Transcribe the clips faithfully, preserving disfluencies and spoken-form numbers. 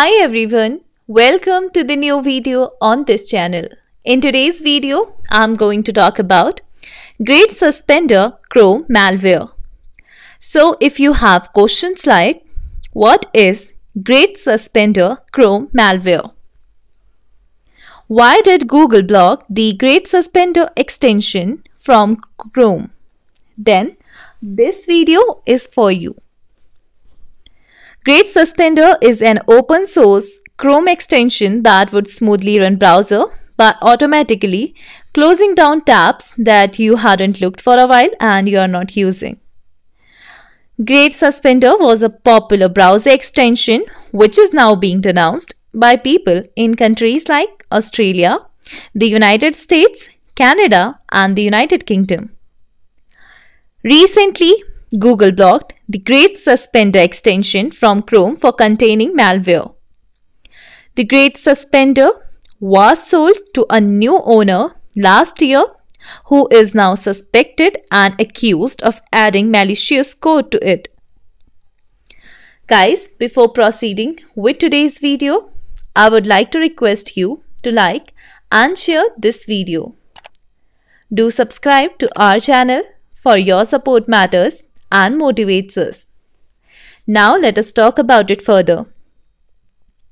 Hi everyone, welcome to the new video on this channel. In today's video, I'm going to talk about Great Suspender Chrome malware. So if you have questions like, what is Great Suspender Chrome malware? Why did Google block the Great Suspender extension from Chrome? Then this video is for you. Great Suspender is an open source Chrome extension that would smoothly run browser by automatically closing down tabs that you hadn't looked for a while and you are not using. Great Suspender was a popular browser extension which is now being denounced by people in countries like Australia, the United States, Canada, and the United Kingdom. Recently, Google blocked the Great Suspender extension from Chrome for containing malware. The Great Suspender was sold to a new owner last year who is now suspected and accused of adding malicious code to it. Guys, before proceeding with today's video, I would like to request you to like and share this video. Do subscribe to our channel for your support matters and motivates us. Now let us talk about it further.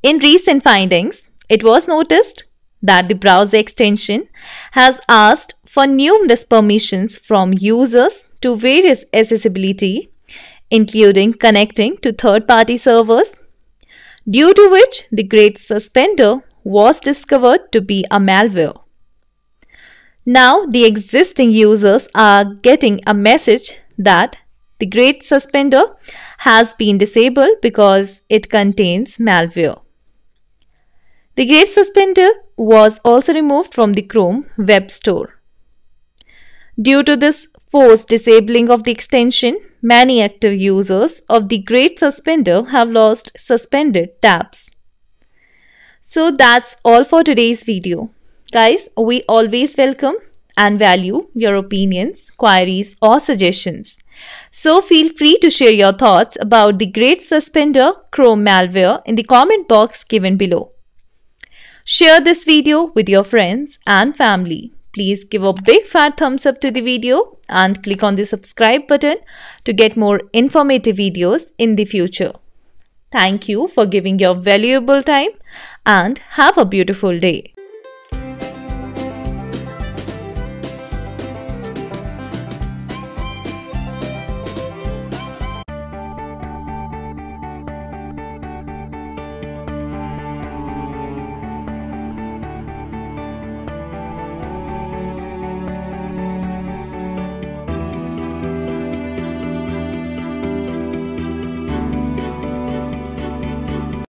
In recent findings, it was noticed that the browser extension has asked for numerous permissions from users to various accessibility, including connecting to third-party servers, due to which the Great Suspender was discovered to be a malware. Now the existing users are getting a message that the Great Suspender has been disabled because it contains malware. The Great Suspender was also removed from the Chrome web store. Due to this forced disabling of the extension, many active users of the Great Suspender have lost suspended tabs. So that's all for today's video. Guys, we always welcome and value your opinions, queries or suggestions. So feel free to share your thoughts about the Great Suspender Chrome malware in the comment box given below. Share this video with your friends and family. Please give a big fat thumbs up to the video and click on the subscribe button to get more informative videos in the future. Thank you for giving your valuable time and have a beautiful day.